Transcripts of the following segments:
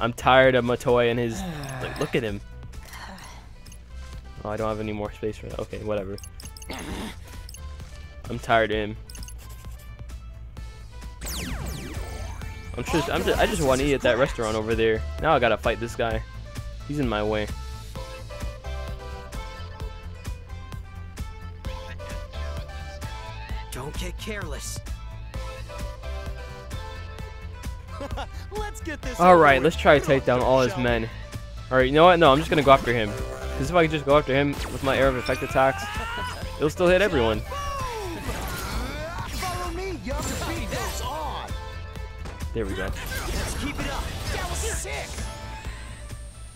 I'm tired of Motoi and his... Like, look at him. Oh, I don't have any more space for that. Okay, whatever. I'm tired of him. I just want to eat at that restaurant over there. Now I gotta fight this guy. He's in my way. Don't get careless. Let's get this. All right, let's try to take down all his men. All right, you know what? No, I'm just gonna go after him. Because if I can just go after him with my air of effect attacks, it'll still hit everyone. There we go. Let's keep it up. That was sick.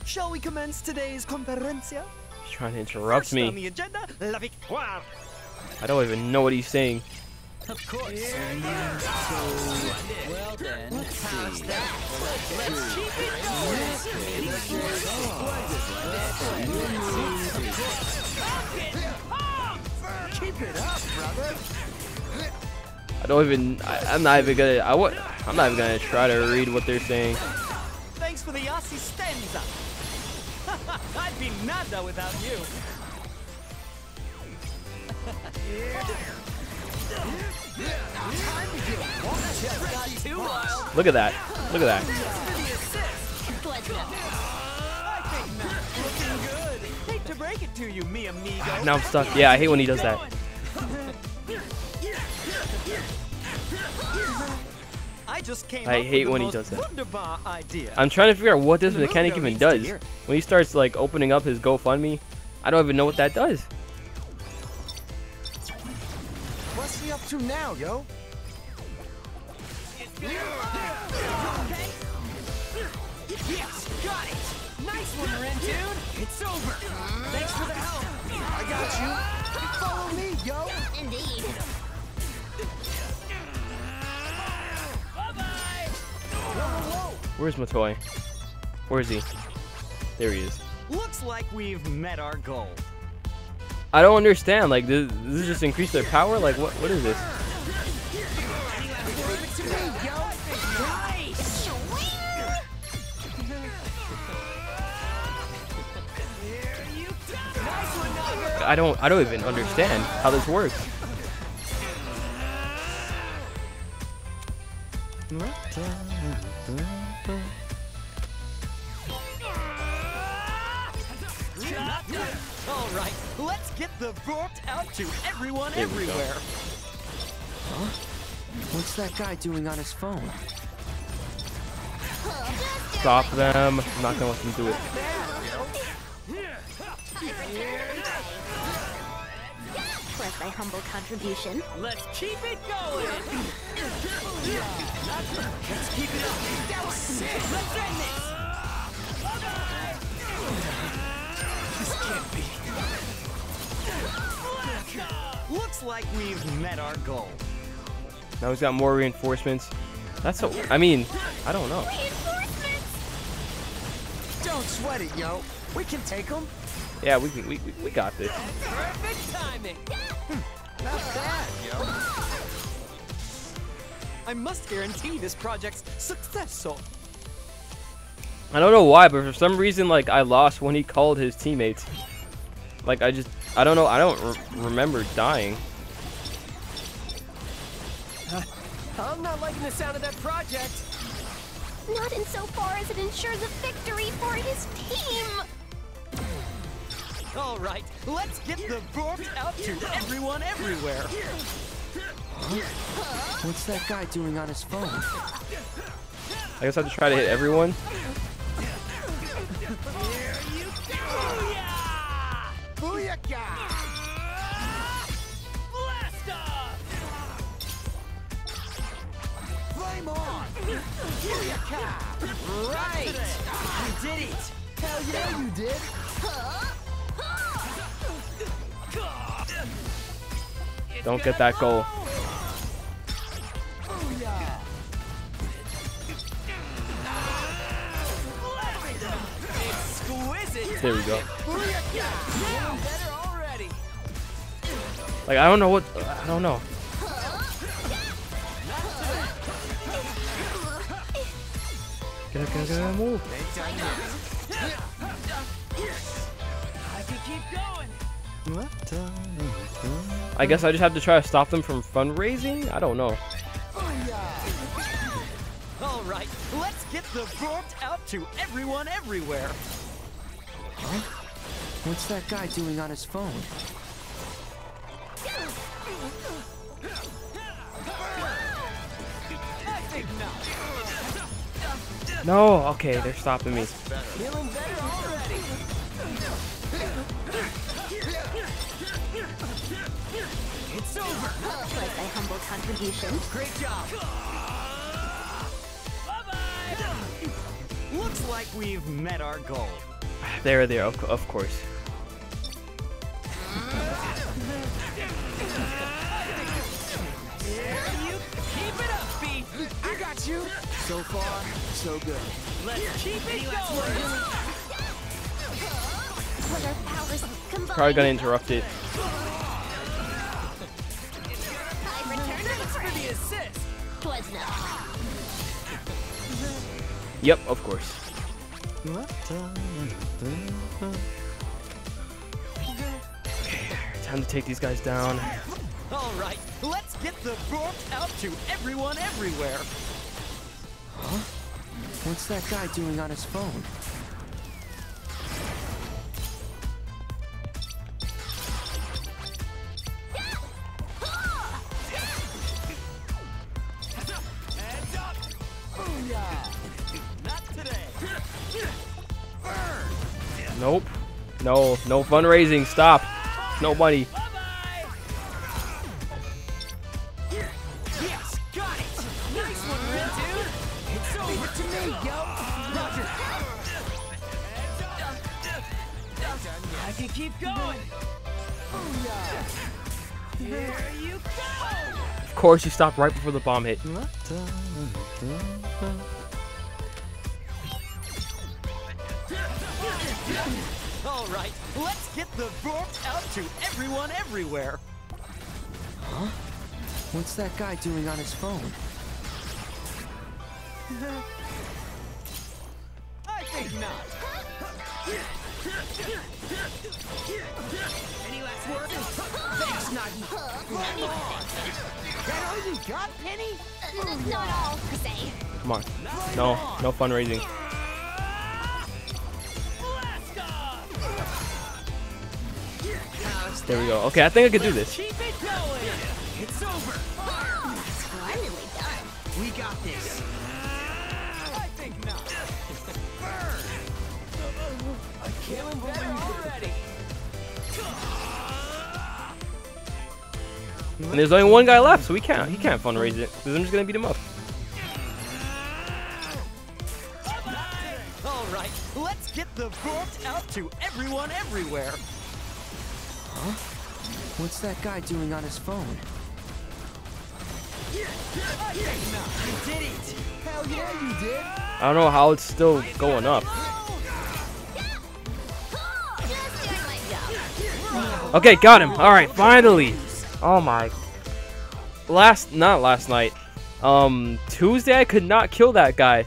Shall we commence today's conferencia? He's trying to interrupt me. I don't even know what he's saying. Of course. Yeah. So, well then, let's see. Let's keep it going. Keep it up, brother. I don't even. I'm not even gonna try to read what they're saying. Thanks for the assistenza. I'd be nada without you. Look at that. Look at that. Now I'm stuck. Yeah, I hate when he does that. I hate when he does that. I'm trying to figure out what this mechanic even does. When he starts like opening up his GoFundMe, I don't even know what that does. What's he up to now, yo? Yes, got it. Nice one, Ren, dude. It's over. Thanks for the help. I got you. Follow me, yo. Indeed. Bye-bye. Where's Motoi? Where is he? There he is. Looks like we've met our goal. I don't understand. Like, this just increased their power? Like, what is this? I don't even understand how this works. All right, let's get the vort out to everyone everywhere. Huh? What's that guy doing on his phone? Stop them. I'm not gonna let them do it. Plus my humble contribution. Let's keep it going. Let's keep it up. That was sick. Let's end this. Looks like we've met our goal. Now he's got more reinforcements. That's so. I mean, I don't know. Don't sweat it, yo. We can take them. Yeah, we can. We got this. Perfect timing. Not bad, yo. I must guarantee this project's successful. I don't know why, but for some reason, like, I lost when he called his teammates. Like, I don't know, I don't remember dying. I'm not liking the sound of that project. Not insofar as it ensures a victory for his team. All right, let's get the vort out to everyone everywhere. Huh? What's that guy doing on his phone? I guess I have to try to hit everyone. Flame on! Right! You did it! Hell yeah, you did! Don't get that goal. There we go. Like, I don't know what... I don't know. Can I move? I could keep going. I guess I just have to try to stop them from fundraising? I don't know. All right, let's get the word out to everyone everywhere. Huh? What's that guy doing on his phone? No, okay, they're stopping me. It's over. Looks like a humble contribution. Great job. Bye-bye. Looks like we've met our goal. There, of course. I got you. So far, so good. Let's keep it going. Probably gonna interrupt it. Yep, of course. Time to take these guys down. All right, let's get the word out to everyone everywhere. Huh? What's that guy doing on his phone? Heads up! Booyah! Not today. Nope. No fundraising. Stop. Nobody. Keep going. Here you go. Of course, you stopped right before the bomb hit. All right, let's get the word out to everyone everywhere. Huh? What's that guy doing on his phone? I think not. Any last words? Thanks, Nagi. That all you got, Penny? Not all, per se. Come on. No fundraising. There we go. Okay, I think I could do this. Keep it going. It's over. It's finally done. We got this. I think not. And there's only one guy left, so he can't fundraise it. Because I'm just gonna beat him up. Alright, let's get the word out to everyone everywhere. Huh? What's that guy doing on his phone? I did it! Hell yeah, you did! I don't know how it's still going up. Okay, got him. All right, finally. Oh my. Not last night. Tuesday I could not kill that guy.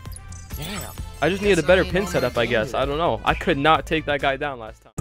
Damn. I just needed a better pin setup, I guess. I don't know. I could not take that guy down last time.